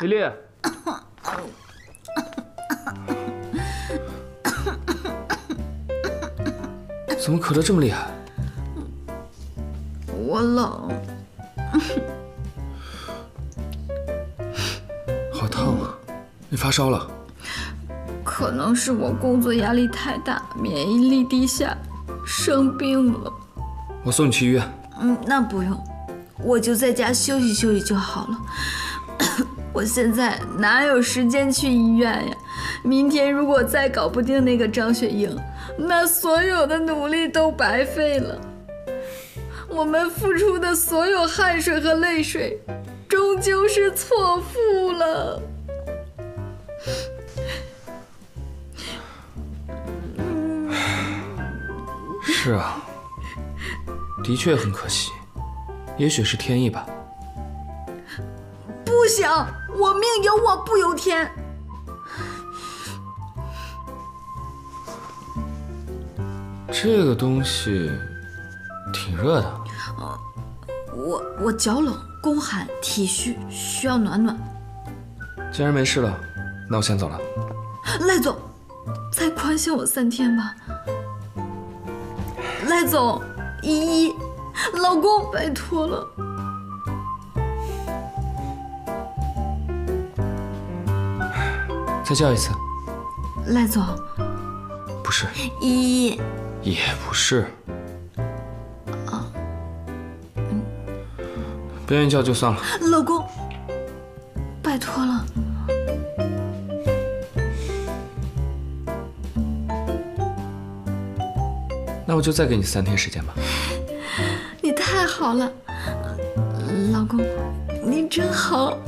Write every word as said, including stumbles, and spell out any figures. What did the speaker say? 美丽，怎么咳得这么厉害？我冷，好烫啊！你发烧了？可能是我工作压力太大，免疫力低下，生病了。我送你去医院。嗯，那不用，我就在家休息休息就好了。 我现在哪有时间去医院呀？明天如果再搞不定那个张雪英，那所有的努力都白费了。我们付出的所有汗水和泪水，终究是错付了。是啊，的确很可惜，也许是天意吧。 不行，我命由我不由天。这个东西挺热的。呃，我我脚冷，宫寒，体虚，需要暖暖。既然没事了，那我先走了。赖总，再宽限我三天吧。赖总，依依，老公，拜托了。 再叫一次，赖总，不是依依，也不是，啊，嗯，不愿意叫就算了。老公，拜托了。那我就再给你三天时间吧。你太好了，老公，你真好。